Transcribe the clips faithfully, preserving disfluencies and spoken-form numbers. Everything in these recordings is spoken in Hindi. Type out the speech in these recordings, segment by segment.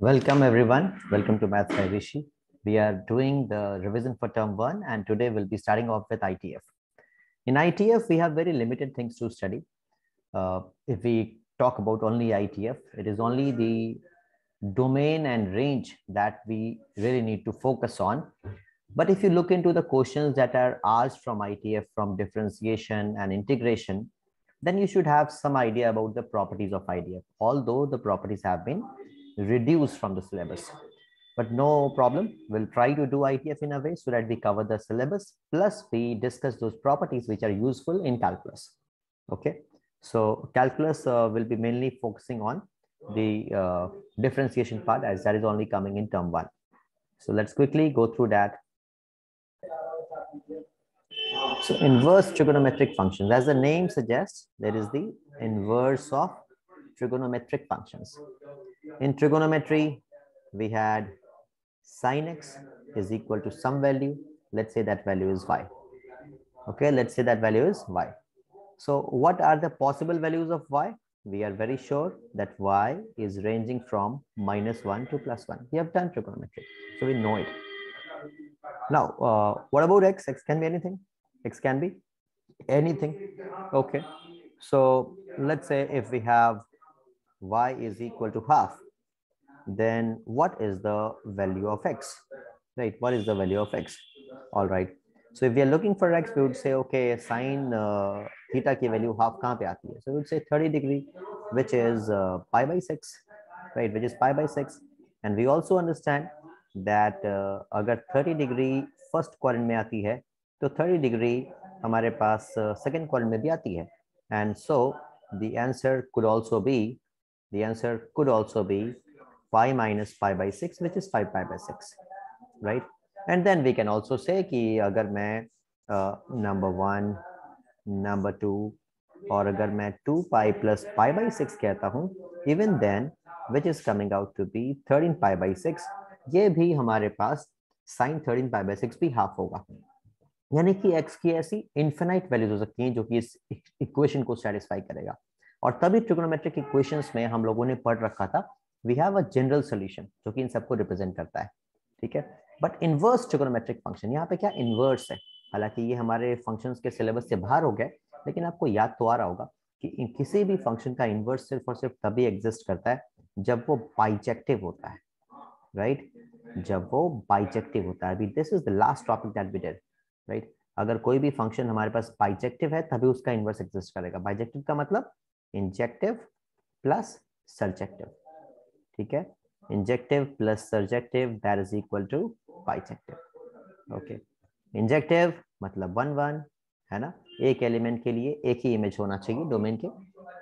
Welcome everyone. Welcome to Maths by Rishi. We are doing the revision for term one, and today we'll be starting off with I T F. In I T F, we have very limited things to study. Uh, if we talk about only I T F, it is only the domain and range that we really need to focus on. But if you look into the questions that are asked from I T F, from differentiation and integration, then you should have some idea about the properties of I T F, although the properties have been reduced from the syllabus. But no problem, we'll try to do I T F in a way so that we cover the syllabus, plus we discuss those properties which are useful in calculus. Okay, so calculus uh, will be mainly focusing on the uh, differentiation part, as that is only coming in term one. So let's quickly go through that. So inverse trigonometric functions, as the name suggests, there is the inverse of trigonometric functions. In trigonometry, we had sine x is equal to some value. Let's say that value is y. Okay, let's say that value is y. So what are the possible values of y? We are very sure that y is ranging from minus one to plus one. We have done trigonometry, so we know it. Now, uh, what about x? X can be anything. X can be anything. Okay. So let's say if we have y is equal to half, then what is the value of x? Right? What is the value of x? All right. So if we are looking for x, we would say, okay, sine uh, theta ki value half kahan pe aati hai? So we would say thirty degree, which is uh, pi by six, right? Which is pi by six. And we also understand that uh, agar thirty degree first quadrant mein aati hai, to thirty degree hamare paas uh, second quadrant mein bhi aati hai. And so the answer could also be, the answer could also be pi minus pi by six, which is five pi by six, right? And then we can also say ki agar main uh, number one, number two, or agar main two pi plus pi by six kehta hun, even then, which is coming out to be thirteen pi by six, ये भी हमारे पास sin thirteen pi by six भी half होगा, यानी कि x की ऐसी infinite values हो सकती हैं जो कि इस equation को satisfy करेगा. और तभी trigonometric equations में हम लोगों ने पढ़ रखा था, we have a general solution जो कि इन सबको represent करता है, ठीक है. But inverse trigonometric function, यहाँ पे क्या inverse है, हालांकि ये हमारे functions के syllabus से बाहर हो गए, लेकिन आपको याद तो आ रहा होगा कि किसी भी function का inverse सिर्फ और सिर्फ तभी exist करता है जब वो bijective होता है, right? जब वो bijective होता है. अभी this is the last topic that we did, right? अगर कोई भी function हमारे पास bijective है तभी उसका inverse exist करेगा. Bijective का मतलब injective plus surjective, ठीक है? Injective plus surjective, that is equal to bijective. Okay, injective मतलब one one है ना, एक element के लिए एक ही image होना चाहिए domain के,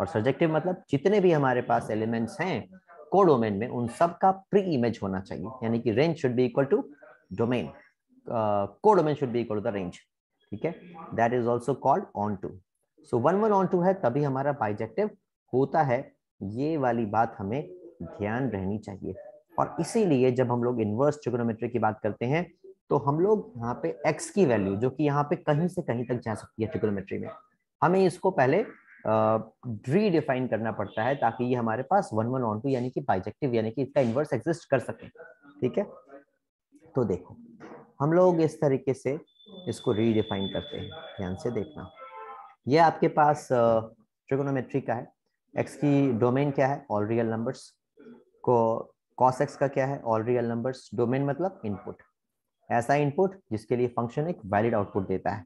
और surjective मतलब जितने भी हमारे पास elements हैं codomain में उन सब का pre-image होना चाहिए, यानी कि range should be equal to domain, uh, codomain should be equal to the range, ठीक है? That is also called onto. So one one onto है तभी हमारा bijective होता है, ये वाली बात हमें ध्यान रहनी चाहिए. और इसीलिए जब हम लोग इनवर्स ट्रिग्नोमेट्री की बात करते हैं तो हम लोग यहाँ पे x की वैल्यू जो कि यहाँ पे कहीं से कहीं तक जा सकती है ट्रिग्नोमेट्री में, हमें इसको पहले रीडिफाइन uh, करना पड़ता है ताकि ये हमारे पास वन वन ऑन टू यानी कि बाइजेक्टिव यानी कि इसका इनवर्स एग्जिस्ट कर सके, ठीक है? तो देखो हम लोग इस तरीके से इसको रीडिफाइन करते हैं, ध्यान से देखना. ये आपके पास ट्रिग्नोमेट्री uh, का है. एक्स की डोमेन क्या है? All real numbers. को cos x का क्या है? All real numbers. डोमेन मतलब इनपुट, ऐसा इनपुट जिसके लिए फंक्शन एक वैलिड आउटपुट देता है.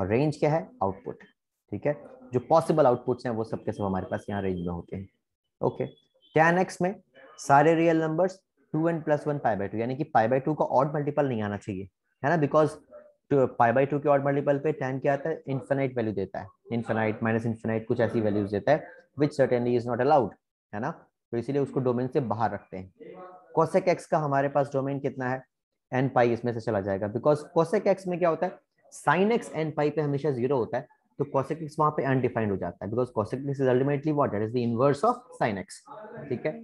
और रेंज क्या है? आउटपुट, ठीक है? जो पॉसिबल आउटपुट्स हैं वो सब के सब हमारे पास यहाँ रेंज में होते हैं. ओके, tan x में सारे real numbers two n plus one pi by two, यानी कि पाई बाई टू का ऑड मल्टीपल नहीं आना चाहिए, है ना? बिकॉज पाई बाई टू के ऑड मल्टीपल पे tan क्या आता है? इन्फिनाइट वैल्यू देता है, इन्फिनाइट माइनस इन्फिनाइट कुछ ऐसी वैल्यूज देता है which certainly is not allowed, है ना? तो इसीलिए उसको डोमेन से बाहर रखते हैं. cosec x का हमारे पास डोमेन कितना है? n पाई इसमें से चला जाएगा, बिकॉज cosec x में क्या होता है? sin x n पाई पे हमेशा जीरो होता है, तो cosec x वहां पे अनडिफाइंड हो जाता है, because cosec x is ultimately what? That is the inverse of sin x, ठीक है?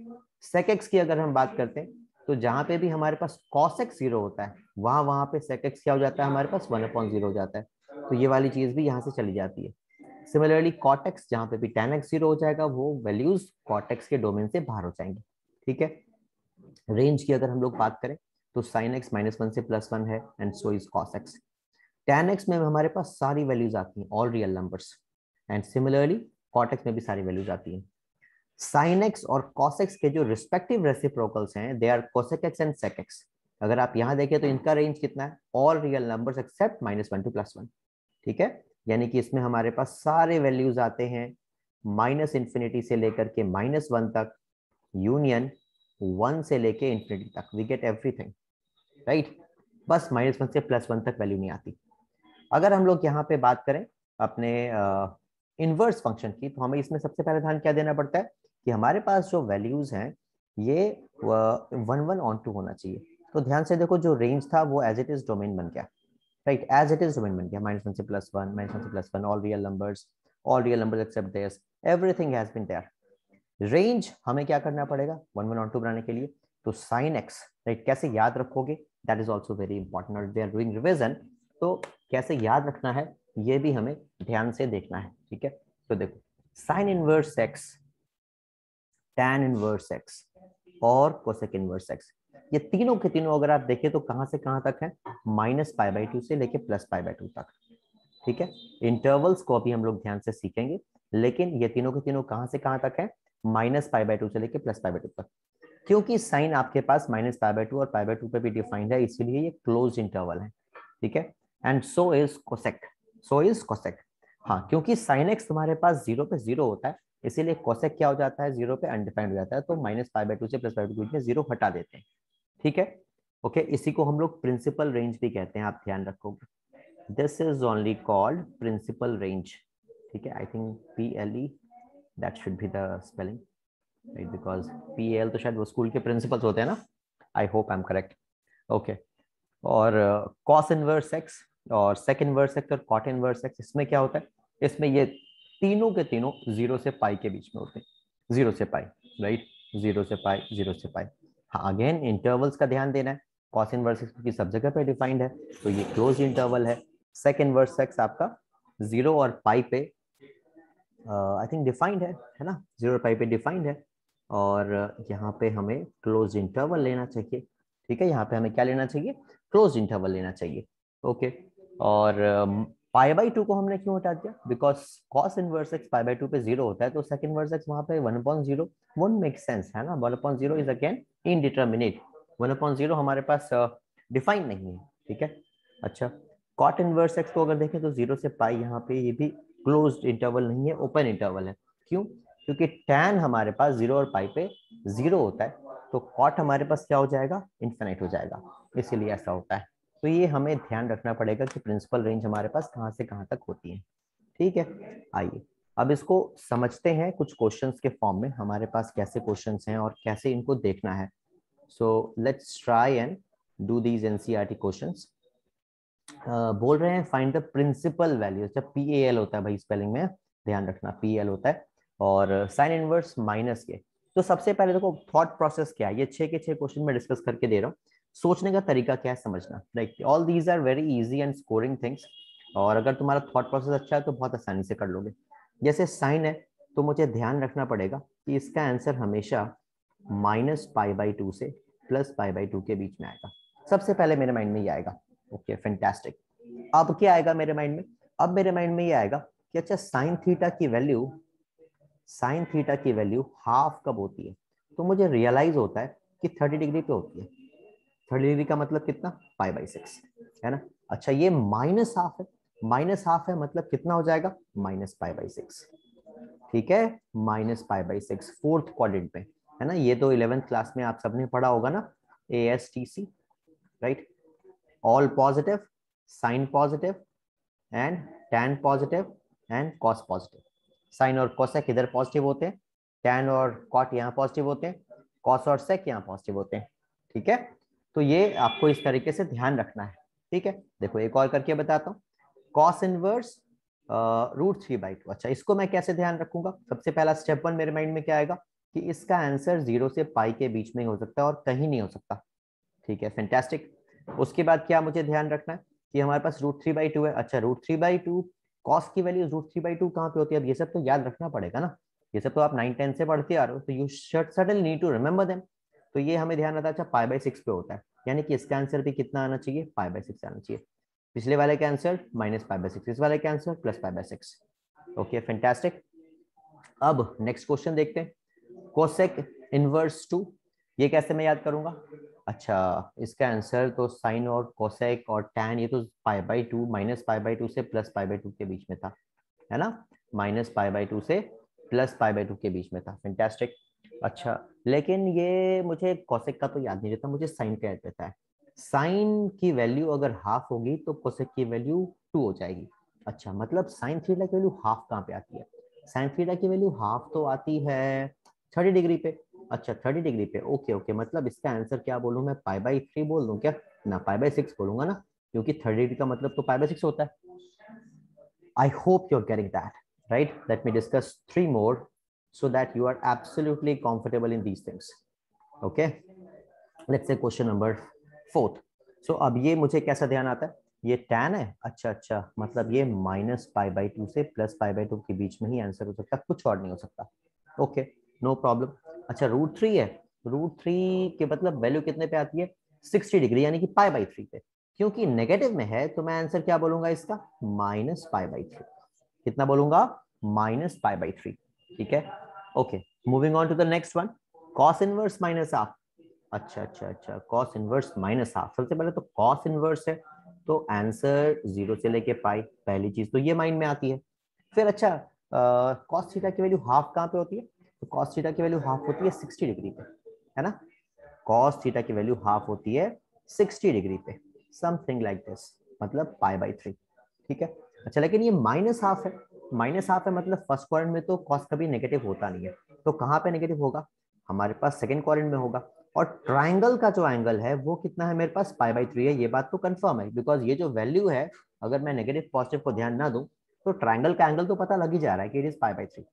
sec x की अगर हम बात करते हैं तो जहां पे भी हमारे पास cosec जीरो होता है वहां वहां पे sec x क्या हो जाता है? हमारे पास वन अपॉन जीरो हो जाता है, तो ये वाली चीज भी यहाँ से चली जाती है. सिमिलरली cot x जहाँ पे भी tan x जीरो हो जाएगा वो वैल्यूज cot x के डोमेन से बाहर हो जाएंगे, ठीक है? रेंज की अगर हम लोग बात करें तो साइन एक्स माइनस वन से प्लस वन है and so is cos x. Tan x में हमारे पास सारी वैल्यूज आती हैं, all real numbers, and similarly cot x में भी सारी वैल्यूज आती हैं। साइन एक्स और कॉस एक्स के जो रिस्पेक्टिव रेसिप्रोकल्स हैं they are cosec x and sec x. अगर आप यहाँ देखें तो इनका रेंज कितना है, all real numbers except minus one to plus one, ठीक है। यानी कि इसमें हमारे पास सारे वैल्यूज आते हैं माइनस इन्फिनिटी से लेकर के माइनस वन तक, यूनियन वन से लेके इन्फिनिटी तक, वी गेट एवरीथिंग, राइट। बस माइनस वन से प्लस वन तक वैल्यू नहीं आती। अगर हम लोग यहाँ पे बात करें अपने इनवर्स फंक्शन की, तो हमें इसमें सबसे पहले ध्यान क्या देना पड़ता है कि हमारे पास जो वैल्यूज हैं ये वन वन ऑन टू होना चाहिए। तो ध्यान से देखो जो रेंज था वो एज इट इज डोमेन बन गया, right, as it is domain बन गया, माइनस वन से प्लस वन, माइनस वन से plus one, all real numbers, all real numbers except this, everything has been there. Range हमें क्या करना पड़ेगा वन वन ऑन टू बनाने के लिए, तो साइन एक्स, राइट, कैसे याद रखोगे, that is also very important, और दे आर डूइंग रिविजन, तो कैसे याद रखना है ये भी हमें ध्यान से देखना है, ठीक है। तो देखो sine inverse x, tan inverse x और कोसेक इनवर्स एक्स, ये तीनों के तीनों अगर आप देखें तो कहां से कहां तक है, माइनस पाई बाई टू से लेके प्लस पाई बाई टू तक, ठीक है। इंटरवल्स को अभी हम लोग ध्यान से सीखेंगे, लेकिन ये तीनों के तीनों कहां से कहां तक है, माइनस पाई बाई टू से लेके प्लस पाई बाई टू तक। क्योंकि साइन आपके पास माइनस पाई बाई टू और पाई बाई टू पे भी डिफाइंड है, इसीलिए ये क्लोज इंटरवल है, ठीक है। And so is cosec, so is cosec, हाँ, क्योंकि साइन एक्स तुम्हारे पास जीरो पे जीरो होता है, इसीलिए कोसेक क्या हो जाता है, जीरो पे अनडिफाइंड हो जाता है, तो माइनस पाई बाई टू से प्लस पाई बाई टू में जीरो हटा देते हैं, ठीक है, ओके। इसी को हम लोग प्रिंसिपल रेंज भी कहते हैं, आप ध्यान रखोगे, this is only called principal range, ठीक है। I think P L E that should be the spelling, right, because P L तो शायद वो स्कूल के प्रिंसिपल्स होते हैं ना, I hope I am correct, okay. और कॉस इनवर्स एक्स और सेक इनवर्स एक्स और कॉट इनवर्स एक्स, इसमें क्या होता है, इसमें ये तीनों के तीनों जीरो से पाई के बीच में होते हैं, जीरो से पाई, राइट, जीरो से पाई, जीरो से पाई, हाँ। अगेन इंटरवल्स का ध्यान देना है, कॉस इनवर्स एक्स की सब जगह पे डिफाइंड है तो ये क्लोज इंटरवल है, सेक इनवर्स एक्स आपका जीरो और पाई पे आई थिंक डिफाइंड है, है ना, जीरो और पाई पे डिफाइंड है, और यहाँ पे हमें क्लोज इंटरवल लेना चाहिए, ठीक है। यहाँ पे हमें क्या लेना चाहिए, क्लोज इंटरवल लेना चाहिए, ओके okay. और पाई बाई टू को हमने क्यों हटा दिया, because cos inverse x pi by two पे जीरो होता है, तो सेक इनवर्स एक्स वहाँ पे one upon zero won't make sense, है ना, one upon zero is again indeterminate, one upon zero हमारे पास डिफाइंड uh, नहीं है, ठीक है। अच्छा, कॉट इनवर्स एक्स को अगर देखें तो जीरो से पाई, यहाँ पे ये भी क्लोज इंटरवल नहीं है, ओपन इंटरवल है, क्यों, क्योंकि टैन हमारे पास जीरो और पाई पे जीरो होता है, तो कॉट हमारे पास क्या हो जाएगा, इन्फिनाइट हो जाएगा, इसीलिए ऐसा होता है। तो ये हमें ध्यान रखना पड़ेगा कि प्रिंसिपल रेंज हमारे पास कहाँ से कहाँ तक होती है, ठीक है। आइए अब इसको समझते हैं कुछ क्वेश्चंस के फॉर्म में, हमारे पास कैसे क्वेश्चंस हैं और कैसे इनको देखना है। So let's try and do these NCERT questions. बोल रहे हैं फाइंड द प्रिंसिपल वैल्यू, जब पी ए एल होता है भाई स्पेलिंग में ध्यान रखना, पी एल होता है, और साइन इनवर्स माइनस के। तो सबसे पहले देखो थॉट प्रोसेस क्या है, ये छः के छः क्वेश्चन में डिस्कस करके दे रहा हूँ, सोचने का तरीका क्या है समझना, like all these are very easy and scoring things, और अगर तुम्हारा थॉट प्रोसेस अच्छा है तो बहुत आसानी से कर लोगे। जैसे साइन है तो मुझे ध्यान रखना पड़ेगा कि इसका आंसर हमेशा माइनस पाई बाई टू से प्लस पाई बाई टू के बीच में आएगा, सबसे पहले मेरे माइंड में ये आएगा, ओके फैंटास्टिक। अब क्या आएगा मेरे माइंड में, अब मेरे माइंड में ये आएगा कि अच्छा साइन थीटा की वैल्यू, साइन थीटा की वैल्यू हाफ कब होती है, तो मुझे रियलाइज होता है कि थर्टी डिग्री पे होती है, थर्टी डिग्री का मतलब कितना, पाई बाई सिक्स, है ना। अच्छा ये माइनस हाफ है, माइनस हाफ है मतलब कितना हो जाएगा, माइनस पाई बाई सिक्स, ठीक है, minus pi by six, fourth quadrant में, है ना। ये तो इलेवेंथ क्लास में आप सबने पढ़ा होगा ना, A S T C, right, all positive, sine positive and tan positive and cos positive. Sine और कॉसेक इधर पॉजिटिव होते हैं, टैन और कॉट यहाँ पॉजिटिव होते हैं, कॉस और सेक यहाँ पॉजिटिव होते हैं, ठीक है। तो ये आपको इस तरीके से ध्यान रखना है, ठीक है। देखो एक और करके बताता हूँ, cos inverse root three by two. अच्छा इसको मैं कैसे ध्यान रखूंगा, सबसे पहला स्टेप वन मेरे माइंड में क्या आएगा कि इसका आंसर जीरो से पाई के बीच में हो सकता है और कहीं नहीं हो सकता, ठीक है, फैंटास्टिक। उसके बाद क्या मुझे ध्यान रखना है कि हमारे पास रूट थ्री बाई टू है, अच्छा root three by two cos की value root three by two कहाँ पे होती है, अब ये सब तो याद रखना पड़ेगा ना, ये सब तो आप नाइन टेन से पढ़ते आ रहे हो, तो you suddenly need to remember them. तो ये हमें ध्यान रखना है। अच्छा, पाई बाई सिक्स पे होता है, यानी कि इसका आंसर भी कितना आना चाहिए, पाई बाई सिक्स आना चाहिए। पिछले वाले का answer minus pi by six, इस वाले का answer plus pi by six. Okay, fantastic. अब नेक्स्ट क्वेश्चन देखते हैं, कोसेक इनवर्स टू। ये कैसे मैं याद करूंगा? अच्छा, इसका आंसर तो साइन और कोसेक और टैन, ये तो pi by two, minus pi by two से प्लस पाई बाई टू के बीच में था, है ना, माइनस पाई बाई टू से प्लस पाई बाई टू के बीच में था। फैंटास्टिक। अच्छा, लेकिन ये मुझे कोसेक का तो याद नहीं रहता, मुझे साइन का याद रहता है। साइन की वैल्यू अगर हाफ होगी तो कोसेक की वैल्यू टू हो जाएगी। अच्छा, मतलब साइन थीटा की वैल्यू हाफ कहाँ पे आती है? साइन थीटा की वैल्यू हाफ तो आती है थर्टी डिग्री पे। अच्छा, थर्टी डिग्री पे, ओके ओके। मतलब इसका आंसर क्या बोलूँ मैं, पाई बाई थ्री बोल दूँ क्या? ना, पाई बाई सिक्स बोलूँगा ना, क्योंकि थर्टी डिग्री का मतलब तो पाई बाई सिक्स होता है। I hope you are getting that right. Let me discuss three more so that you are absolutely comfortable in these things. Okay, let's say question number fourth. So अब ये मुझे कैसा ध्यान आता है, ये tan है। अच्छा अच्छा, मतलब ये माइनस पाई बाई टू से प्लस पाई बाई टू के बीच में ही आंसर हो सकता, कुछ और नहीं हो सकता। Okay, no problem. अच्छा, रूट थ्री है, रूट थ्री के मतलब वैल्यू कितने पे आती है? सिक्सटी डिग्री, यानी कि पाई बाई थ्री पे। क्योंकि नेगेटिव में है तो मैं आंसर क्या बोलूंगा इसका, माइनस पाई बाई थ्री। कितना बोलूंगा? Minus pi by three. ठीक है, okay, moving on to the next one, cos inverse minus half. अच्छा अच्छा अच्छा, कॉस इनवर्स माइनस हाफ। सबसे पहले तो कॉस इनवर्स है तो आंसर जीरो से लेके पाई, पहली चीज तो ये माइंड में आती है। फिर अच्छा, कॉस थीटा की वैल्यू हाफ कहाँ पे होती है? तो कॉस थीटा की वैल्यू हाफ होती है सिक्सटी डिग्री पे, है ना, कॉस थीटा की वैल्यू हाफ होती है सिक्सटी डिग्री पे, समथिंग लाइक दिस, मतलब पाई बाई थ्री। ठीक है, अच्छा, लेकिन ये माइनस हाफ है, माइनस हाफ है मतलब फर्स्ट क्वाड्रेंट में तो कॉस कभी नेगेटिव होता नहीं है, तो कहाँ पे नेगेटिव होगा? हमारे पास सेकंड क्वाड्रेंट में होगा। और ट्रायंगल का जो एंगल है वो कितना है मेरे पास? पाई बाई थ्री है, ये बात तो कंफर्म है, बिकॉज ये जो वैल्यू है, अगर मैं नेगेटिव पॉजिटिव को ध्यान ना दूं तो ट्रायंगल का एंगल तो पता लग ही जा रहा है कि it is pi by three.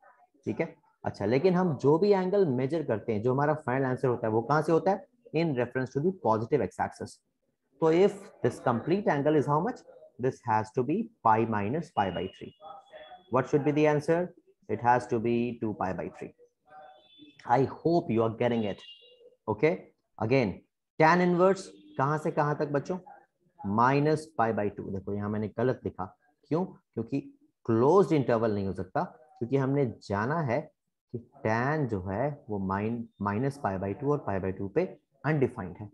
ठीक है, अच्छा, लेकिन हम जो भी एंगल मेजर करते हैं, जो हमारा फाइनल आंसर होता है वो कहाँ से होता है? In reference to the positive x axis. तो if this complete angle is how much? This has to be pi minus pi by three. What should be the answer? It has to be two pi by three. I hope you are getting it. Okay. Again, tan inverse कहाँ से कहाँ तक बच्चों? Minus pi by two। देखो यहाँ मैंने गलत लिखा, क्यों? क्योंकि closed interval नहीं हो सकता, क्योंकि हमने जाना है कि tan जो है वो माइन माइनस pi by two और pi by two पे undefined है,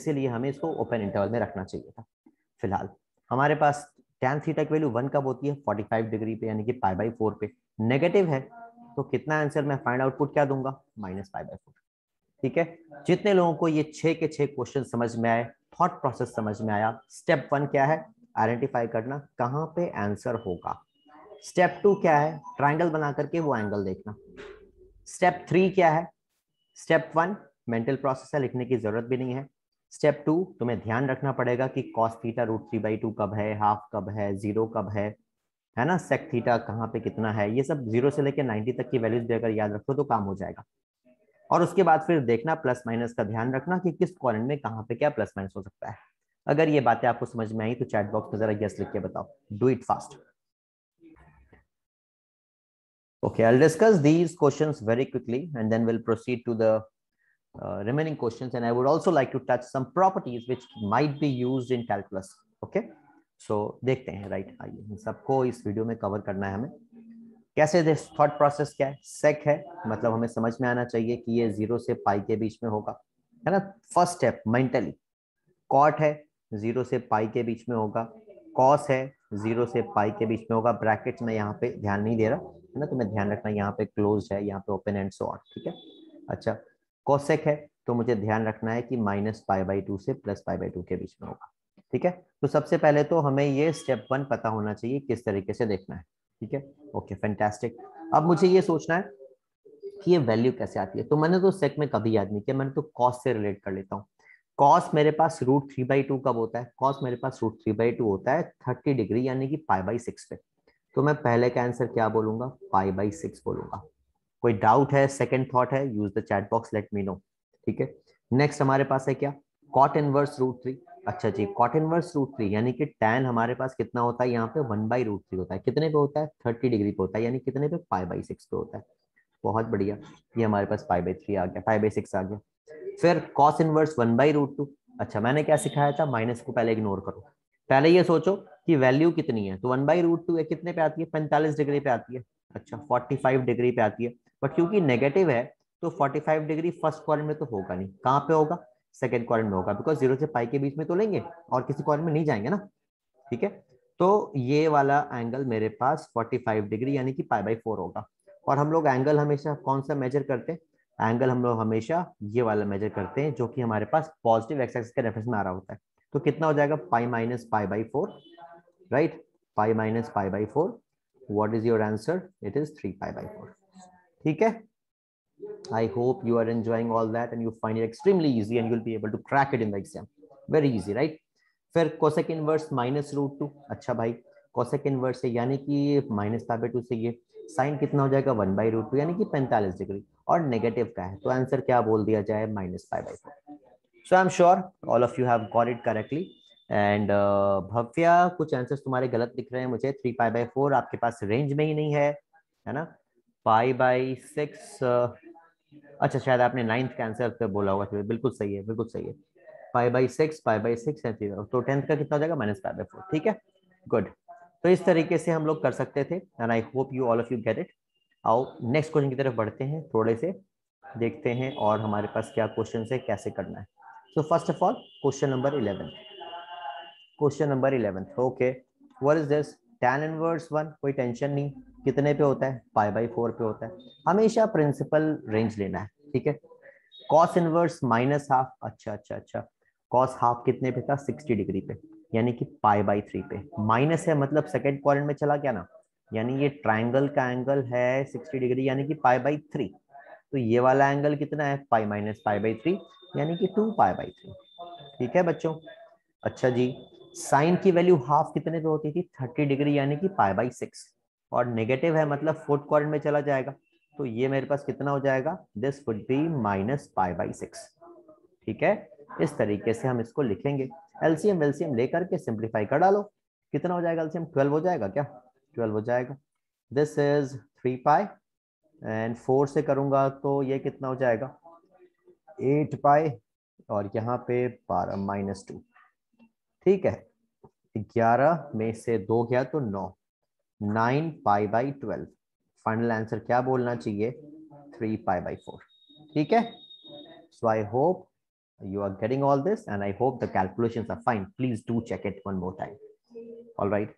इसीलिए हमें इसको open interval में रखना चाहिए था। फिलहाल हमारे पास tan थीटा की वैल्यू वन कब होती है? पैंतालीस डिग्री पे, यानी कि पाई बाई फोर पे। नेगेटिव है तो कितना आंसर मैं फाइनल आउटपुट क्या दूंगा? Minus pi by four. ठीक है, जितने लोगों को ये छः के छः क्वेश्चन समझ में आए, थॉट प्रोसेस समझ में आया। स्टेप वन क्या है? आइडेंटिफाई करना कहाँ पे आंसर होगा। स्टेप टू क्या है? ट्राइंगल बना करके वो एंगल देखना। स्टेप थ्री क्या है? स्टेप वन मेंटल प्रोसेस है, लिखने की जरूरत भी नहीं है। स्टेप टू, तुम्हें ध्यान रखना पड़ेगा कि cos थीटा रूट थ्री बाई टू कब है, हाफ कब है, जीरो कब है, है ना, sec थीटा कहाँ पे कितना है, ये सब जीरो से लेकर नब्बे तक की वैल्यूज भी अगर याद रखो तो काम हो जाएगा। और उसके बाद फिर देखना प्लस माइनस का ध्यान रखना कि किस क्वाड्रेंट में कहाँ पे क्या प्लस माइनस हो सकता है। अगर ये बातें आपको समझ में आई तो चैट बॉक्स में जरा यस लिख के बताओ। Do it fast. Okay, I will discuss these questions very quickly and then will proceed to the Uh, remaining questions, and I would also like to touch some properties which might be used in calculus. Okay, so देखते हैं, right? आइए इन सबको इस वीडियो में कवर करना है हमें। कैसे दिस थॉट प्रोसेस क्या है? sec है मतलब हमें समझ में आना चाहिए कि ये जीरो से पाई के बीच में होगा, है ना, फर्स्ट स्टेप मेंटली। cot है, जीरो से पाई के बीच में होगा। cos है, जीरो से पाई के बीच में होगा। ब्रैकेट में यहाँ पे ध्यान नहीं दे रहा, है ना, तुम्हें ध्यान रखना, यहाँ पे क्लोज है, यहाँ पे ओपन एंड सो ऑन। ठीक है, अच्छा, कोसेक है तो मुझे ध्यान रखना है कि माइनस पाई बाई टू से प्लस पाई बाई टू के बीच में होगा। ठीक है, तो सबसे पहले तो हमें ये स्टेप वन पता होना चाहिए किस तरीके से देखना है। ठीक है, ओके, फैंटास्टिक। अब मुझे ये सोचना है कि ये वैल्यू कैसे आती है। तो मैंने तो सेक में कभी याद नहीं किया, मैंने तो कॉस से रिलेट कर लेता हूँ। कॉस मेरे पास रूट थ्री बाई टू कब होता है? कॉस मेरे पास रूट थ्री बाई टू होता है थर्टी डिग्री, यानी कि पाई बाई सिक्स पे। तो मैं पहले का आंसर क्या बोलूंगा? पाई बाई सिक्स बोलूंगा। कोई डाउट है, सेकंड थॉट है, use the chat box, let me know. ठीक है, नेक्स्ट हमारे पास है क्या? Cot inverse root three. अच्छा जी, कॉट इनवर्स रूट थ्री यानी कि tan हमारे पास कितना होता है? यहाँ पे वन बाई रूट थ्री होता है। कितने पे होता है? थर्टी डिग्री पे होता है, यानी कितने पे? पाई बाई सिक्स पे होता है। बहुत बढ़िया, ये हमारे पास पाई बाई थ्री आ गया, पाई बाई सिक्स आ गया। फिर cos inverse one by root two. अच्छा मैंने क्या सिखाया था, माइनस को पहले इग्नोर करो, पहले ये सोचो कि वैल्यू कितनी है, तो वन बाई रूट टू कितने पे आती है, पैंतालीस डिग्री पे आती है, अच्छा पैंतालीस डिग्री पे आती है, बट क्योंकि नेगेटिव है तो पैंतालीस डिग्री फर्स्ट क्वाड्रेंट में तो होगा नहीं, कहाँ पे होगा, सेकंड क्वाड्रेंट में होगा, बिकॉज जीरो से पाई के बीच में तो लेंगे और किसी क्वाड्रेंट में नहीं जाएंगे ना, ठीक है। तो ये वाला एंगल मेरे पास पैंतालीस डिग्री यानी कि पाई बाई फोर होगा। और हम लोग एंगल हमेशा कौन सा मेजर करते हैं, एंगल हम लोग हमेशा ये वाला मेजर करते हैं जो कि हमारे पास पॉजिटिव एक्स एक्सिस के रेफरेंस में आ रहा होता है। तो कितना हो जाएगा, pi minus pi by four, right, pi minus pi by four. What is your answer, it is three pi by four. ठीक है, I hope you are enjoying all that and you find it extremely easy and you'll be able to crack it in the exam. Very easy, right? फिर cosec inverse minus root two, अच्छा भाई cosec inverse है यानी कि minus पाई बाई टू से, ये साइन कितना हो जाएगा वन बाई रूट टू यानी कि पैंतालीस डिग्री, और नेगेटिव का है तो आंसर क्या बोल दिया जाए, minus pi by four. So I am sure all of you have got it correctly. And Bhavya कुछ आंसर्स तुम्हारे गलत दिख रहे हैं मुझे, थ्री पाई बाई फोर आपके पास रेंज में ही नहीं है, है ना, पाई बाई सिक्स, अच्छा शायद आपने नाइन्थ का आंसर पे बोला होगा, बिल्कुल सही है, बिल्कुल सही है, pi by six, pi by six है, तो टेंथ का कितना हो जाएगा, माइनस पाई बाई फोर। ठीक है, गुड। तो इस तरीके से हम लोग कर सकते थे and I hope you all of you get it. आओ नेक्स्ट क्वेश्चन की तरफ बढ़ते हैं, थोड़े से देखते हैं और हमारे पास क्या क्वेश्चन है, कैसे करना है। So first of all question number eleven, question number eleven, okay what is this, tan inverse one, कोई टेंशन नहीं, कितने पे होता है, पाई बाई फोर पे होता है, हमेशा प्रिंसिपल रेंज लेना है, ठीक है। कॉस इनवर्स माइनस हाफ, अच्छा अच्छा अच्छा कॉस हाफ कितने पे था, साठ डिग्री पे यानी कि पाई बाई थ्री पे, माइनस है मतलब सेकंड क्वाड्रेंट में चला गया ना, यानी ये ट्राइंगल का एंगल है साठ डिग्री यानी कि पाई बाई थ्री, तो ये वाला एंगल कितना है, pi minus pi by three यानी कि टू पाई बाई थ्री। ठीक है बच्चों, अच्छा जी साइन की वैल्यू हाफ कितने पे होती थी, तीस डिग्री यानी कि पाई बाई सिक्स, और नेगेटिव है मतलब फोर्थ क्वाड्रेंट में चला जाएगा, तो ये मेरे पास कितना हो जाएगा, this would be minus pi by six. ठीक है, इस तरीके से हम इसको लिखेंगे, एलसीएम एलसीएम लेकर के सिंप्लीफाई कर डालो, कितना हो जाएगा एलसीएम, ट्वेल्व हो जाएगा क्या, ट्वेल्व हो जाएगा, this is three pi and four से करूंगा तो ये कितना हो जाएगा, एट पाई और यहाँ पे बारह माइनस टू, ठीक है, ग्यारह में से दो गया तो नौ, nine pi by twelve, final answer क्या बोलना चाहिए, थ्री पाई बाई फोर। ठीक है, so I hope you are getting all this and I hope the calculations are fine, please do check it one more time, alright.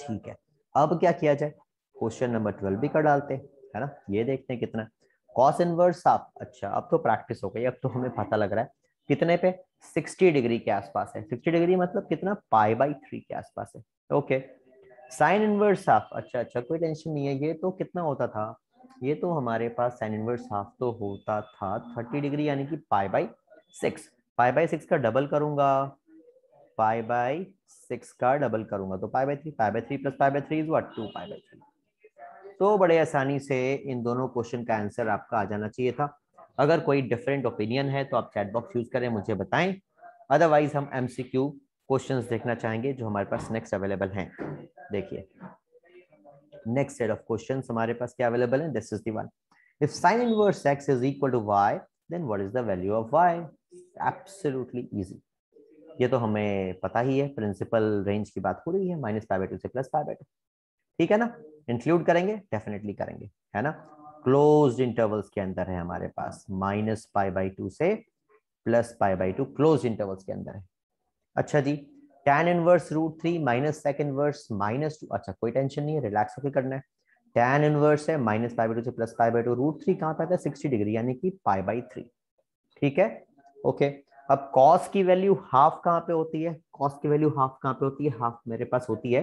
ठीक है, अब क्या किया जाए, क्वेश्चन नंबर ट्वेल्व भी कर डालते है ना, ये देखते हैं कितना, कॉस इनवर्स हाफ, अच्छा अब तो प्रैक्टिस हो गई, अब तो हमें पता लग रहा है कितने पे, साठ डिग्री के आसपास है, साठ डिग्री मतलब कितना, पाई बाई थ्री के आसपास है, ओके। साइन इनवर्स हाफ, अच्छा अच्छा कोई टेंशन नहीं है, ये तो कितना होता था, ये तो हमारे पास साइन इनवर्स हाफ तो होता था तीस डिग्री यानी कि pi by six, pi by six का डबल करूंगा, पाई बाई सिक्स का डबल करूंगा तो pi by three, pi by three plus pi by three is what, two pi by three. तो बड़े आसानी से इन दोनों क्वेश्चन का आंसर आपका आ जाना चाहिए था। अगर कोई डिफरेंट ओपिनियन है तो आप चैट बॉक्स यूज करें, मुझे बताएं, अदरवाइज हम एमसीक्यू क्वेश्चंस देखना चाहेंगे जो हमारे पास नेक्स्ट अवेलेबल हैं। देखिए नेक्स्ट सेट ऑफ क्वेश्चंस हमारे पास क्या अवेलेबल हैं, this is the one, if sine inverse x is equal to y then what is the value of y, absolutely easy, ये तो हमें पता ही है, प्रिंसिपल रेंज की बात हो रही है, माइनस पाई बाई टू से प्लस पाई बाई टू, ठीक है ना, इंक्लूड करेंगे, डेफिनेटली करेंगे, है ना, क्लोज्ड इंटरवल्स के अंदर है हमारे पास, माइनस पाई बाई टू से plus pi by two close intervals के अंदर है। अच्छा जी tan inverse root three minus sec inverse minus two, अच्छा कोई टेंशन नहीं है, रिलैक्स होकर करना है, टैन इनवर्स है माइनस पाई बाई टू से plus pi by two, root three कहाँ पे आता है, सिक्सटी डिग्री यानी कि पाई बाई थ्री, ठीक है ओके। अब कॉस की वैल्यू हाफ कहाँ पे होती है, कॉस की वैल्यू हाफ कहाँ पे होती है, हाफ मेरे पास होती है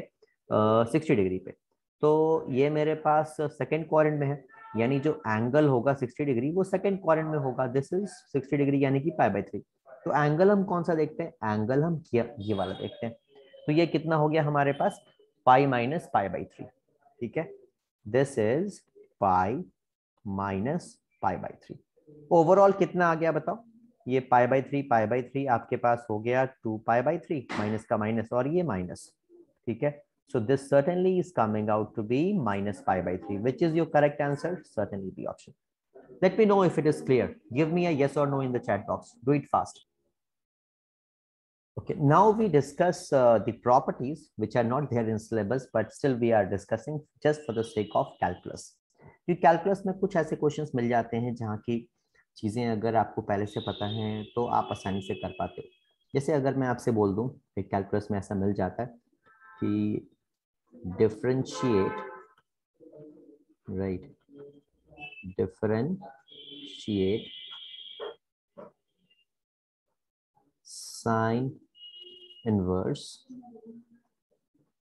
सिक्सटी डिग्री पे, तो ये मेरे पास सेकेंड क्वाड्रेंट में है यानी जो एंगल होगा साठ डिग्री वो सेकंड क्वाड्रेंट में होगा, दिस इज साठ डिग्री यानी कि पाई बाई थ्री। तो एंगल हम कौन सा देखते हैं, एंगल हम ये वाला देखते हैं, तो ये कितना हो गया हमारे पास, pi minus pi by three, ठीक है, this is pi minus pi by three. Overall कितना आ गया बताओ, ये pi by three pi by three आपके पास हो गया two pi by three, minus का माइनस और ये माइनस, ठीक है, so this certainly is coming out to be minus pi by three, which is your correct answer, certainly the option। Let me know if it is clear. Give me a yes or no in the chat box. Do it fast. Okay, now we discuss uh, the properties which are not there in syllabus, but still we are discussing just for the sake of calculus. You calculus में कुछ ऐसे questions मिल जाते हैं जहाँ की चीजें अगर आपको पहले से पता हैं तो आप आसानी से कर पाते हो. जैसे अगर मैं आपसे बोल दूँ, एक calculus में ऐसा मिल जाता है कि differentiate, right? Differentiate sine inverse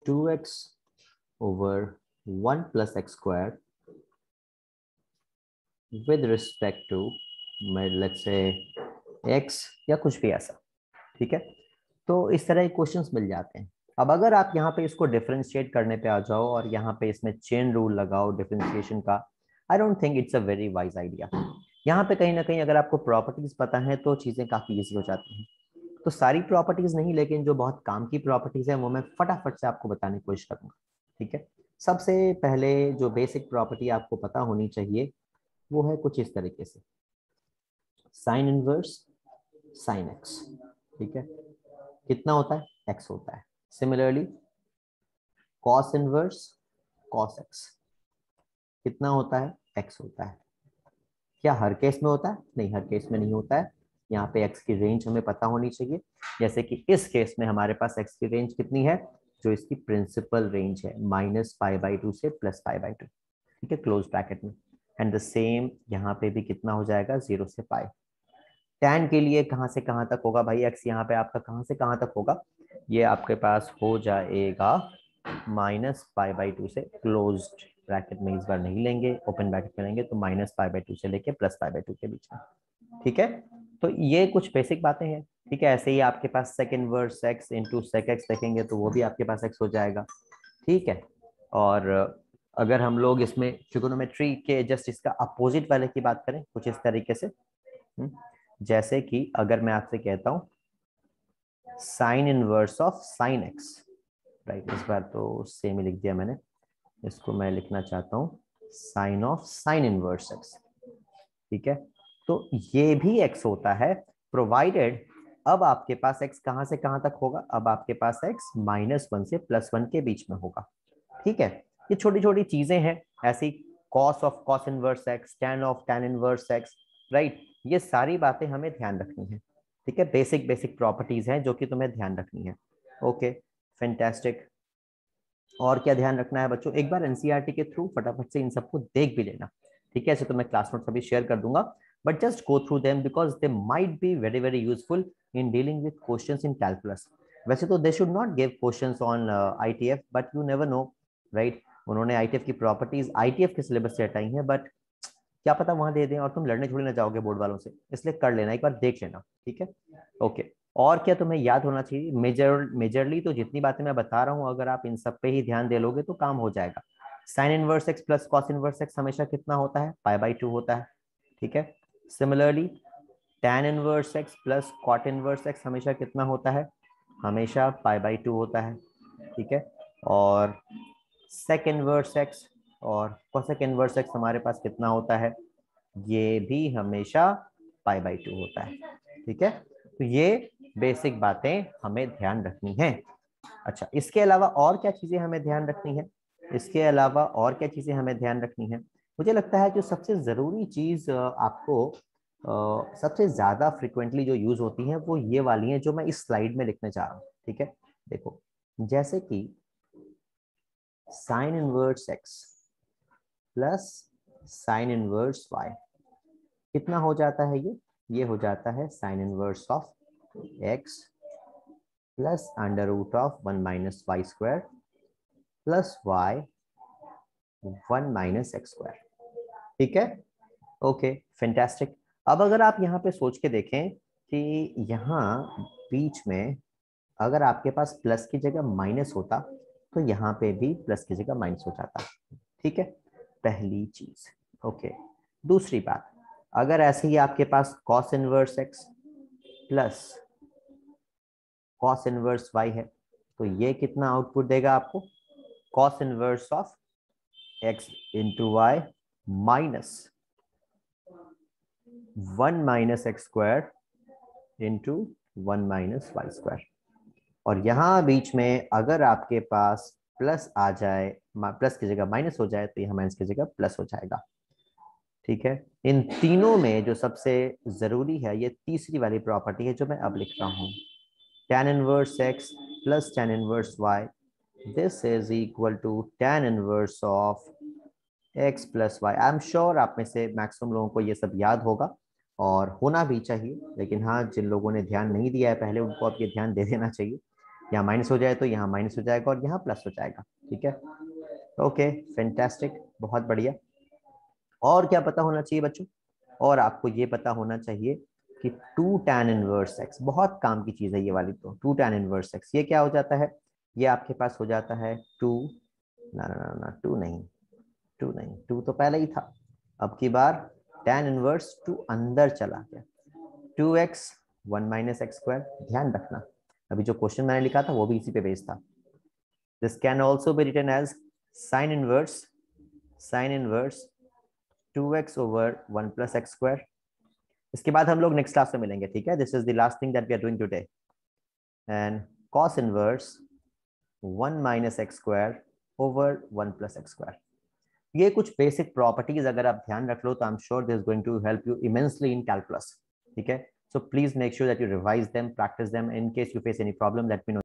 two x over one plus x squared with respect to, let's say, x या कुछ भी ऐसा. ठीक है, तो इस तरह के क्वेश्चंस मिल जाते हैं. अब अगर आप यहाँ पे इसको डिफरेंशिएट करने पे आ जाओ और यहाँ पे इसमें चेन रूल लगाओ डिफरेंशिएशन का, I don't think it's a very wise idea. यहाँ पे कहीं ना कहीं अगर आपको प्रॉपर्टीज पता है तो चीजें काफी ईजी हो जाती हैं. तो सारी प्रॉपर्टीज नहीं, लेकिन जो बहुत काम की प्रॉपर्टीज हैं वो मैं फटाफट से आपको बताने की कोशिश करूंगा. ठीक है, सबसे पहले जो बेसिक प्रॉपर्टी आपको पता होनी चाहिए वो है कुछ इस तरीके से, साइन इनवर्स साइन एक्स. ठीक है, कितना होता है? एक्स होता है. Similarly cos inverse cos x कितना होता है? एक्स होता है. क्या हर केस में होता है? नहीं, हर केस में नहीं होता है. यहाँ पे एक्स की रेंज हमें पता होनी चाहिए. जैसे कि इस केस में हमारे पास एक्स की रेंज कितनी है? जो इसकी प्रिंसिपल रेंज है, माइनस पाई बाई टू से प्लस पाई बाई टू. ठीक है, क्लोज ब्रैकेट में. एंड द सेम यहाँ पे भी कितना हो जाएगा? जीरो से पाई. टैन के लिए कहाँ से कहाँ तक होगा भाई? एक्स यहाँ पे आपका कहाँ से कहाँ तक होगा? ये आपके पास हो जाएगा माइनस पाई बाई टू से, क्लोज ब्रैकेट में इस बार नहीं लेंगे, ओपन ब्रैकेट में लेंगे, तो माइनस पाई बाई टू से लेके प्लस पाई बाई टू के बीच में. ठीक है, तो ये कुछ बेसिक बातें हैं. ठीक है, ऐसे ही आपके पास sec inverse x into sec x देखेंगे तो वो भी आपके पास x हो जाएगा. ठीक है, और अगर हम लोग इसमें ट्रिगोनोमेट्री के जस्ट इसका अपोजिट वाले की बात करें कुछ इस तरीके से, जैसे कि अगर मैं आपसे कहता हूँ sine inverse of sine x, right? इस बार तो सेम ही लिख दिया मैंने, इसको मैं लिखना चाहता हूँ sine of sine inverse x. ठीक है, तो ये भी x होता है प्रोवाइडेड, अब आपके पास x कहाँ से कहाँ तक होगा? अब आपके पास x माइनस वन से प्लस वन के बीच में होगा. ठीक है, ये छोटी छोटी चीजें हैं ऐसी, cos of cos inverse x, tan of tan inverse x, right? ये सारी बातें हमें ध्यान रखनी है. ठीक है, बेसिक बेसिक प्रॉपर्टीज हैं जो कि तुम्हें ध्यान रखनी है. Okay, fantastic. और क्या ध्यान रखना है बच्चों? एक बार एनसीईआरटी के थ्रू फटाफट से इन सबको देख भी लेना. ठीक है, ऐसे तो मैं क्लास नोट्स अभी शेयर कर दूंगा, but just go through them because they might be very very useful in dealing with questions in calculus. वैसे तो they should not give questions on uh, I T F, but you never know, right? उन्होंने I T F की properties I T F के syllabus से हटाई हैं, but क्या पता वहाँ दे दें और तुम लड़ने छोड़ने जाओगे बोर्ड वालों से, इसलिए कर लेना, एक बार देख लेना. ठीक है, ओके. और क्या तुम्हें याद होना चाहिए? मेजर मेजरली तो जितनी बातें मैं बता रहा हूँ, अगर आप इन सब पे ही ध्यान दे लोगे तो काम हो जाएगा. Sine inverse x plus cos inverse x हमेशा कितना होता है? पाई बाई टू होता है. ठीक है, similarly tan inverse x plus cot inverse x हमेशा कितना होता है? हमेशा पाई बाई टू होता है. ठीक है, और sec इनवर्स x और cosec इनवर्स x हमारे पास कितना होता है? ये भी हमेशा पाई बाई टू होता है. ठीक है, तो ये बेसिक बातें हमें ध्यान रखनी है. अच्छा, इसके अलावा और क्या चीज़ें हमें ध्यान रखनी है? इसके अलावा और क्या चीज़ें हमें ध्यान रखनी है? मुझे लगता है जो सबसे ज़रूरी चीज़ आपको आ, सबसे ज़्यादा फ्रिक्वेंटली जो यूज़ होती है वो ये वाली है जो मैं इस स्लाइड में लिखने जा रहा हूँ. ठीक है, देखो, जैसे कि sine inverse x plus sine inverse y कितना हो जाता है? ये ये हो जाता है sine inverse of x plus under root of one minus y square plus y one minus x square. ठीक है, ओके, फैंटास्टिक. अब अगर आप यहाँ पे सोच के देखें कि यहाँ बीच में अगर आपके पास प्लस की जगह माइनस होता तो यहाँ पे भी प्लस की जगह माइनस हो जाता. ठीक है, पहली चीज. ओके, दूसरी बात, अगर ऐसे ही आपके पास cos inverse x plus cos inverse y है तो ये कितना आउटपुट देगा आपको? Cos inverse of x into y minus one minus x square into one minus y square। और यहाँ बीच में अगर आपके पास प्लस आ जाए, प्लस की जगह माइनस हो जाए तो यहाँ माइनस की जगह प्लस हो जाएगा। ठीक है, इन तीनों में जो सबसे जरूरी है ये तीसरी वाली प्रॉपर्टी है जो मैं अब लिख रहा हूँ। tan inverse x plus tan inverse y this is equal to tan inverse of x plus y। I am sure आप में से मैक्सिमम लोगों को ये सब याद होगा और होना भी चाहिए, लेकिन हाँ जिन लोगों ने ध्यान नहीं दिया है पहले उनको अब ये ध्यान दे देना चाहिए। यहाँ माइनस हो जाए तो यहाँ माइनस हो जाएगा और यहाँ प्लस हो जाएगा। ठीक है, ओके फैंटास्टिक, बहुत बढ़िया। और क्या पता होना चाहिए बच्चों? और आपको ये पता होना चाहिए कि टू tan इनवर्स x बहुत काम की चीज़ है ये वाली। तो टू tan इनवर्स x ये क्या हो जाता है? ये आपके पास हो जाता है टू, ना ना ना ना टू नहीं टू नहीं टू तो पहले ही था, अब की बार tan इनवर्स टू अंदर चला गया। Two x one minus x square, ध्यान रखना। अभी जो क्वेश्चन मैंने लिखा था वो भी इसी पे बेस्ड था। This can also be written as sine inverse sine inverse two x over one plus x square. इसके बाद हम लोग नेक्स्ट क्लास में मिलेंगे, ठीक है? This is the last thing that we are doing today. And cos inverse one minus x square over one plus x square. ये कुछ बेसिक प्रॉपर्टीज अगर आप ध्यान रख लो तो I am sure this going to help you immensely in calculus. ठीक है, so please make sure that you revise them, practice them. In case you face any problem let me no.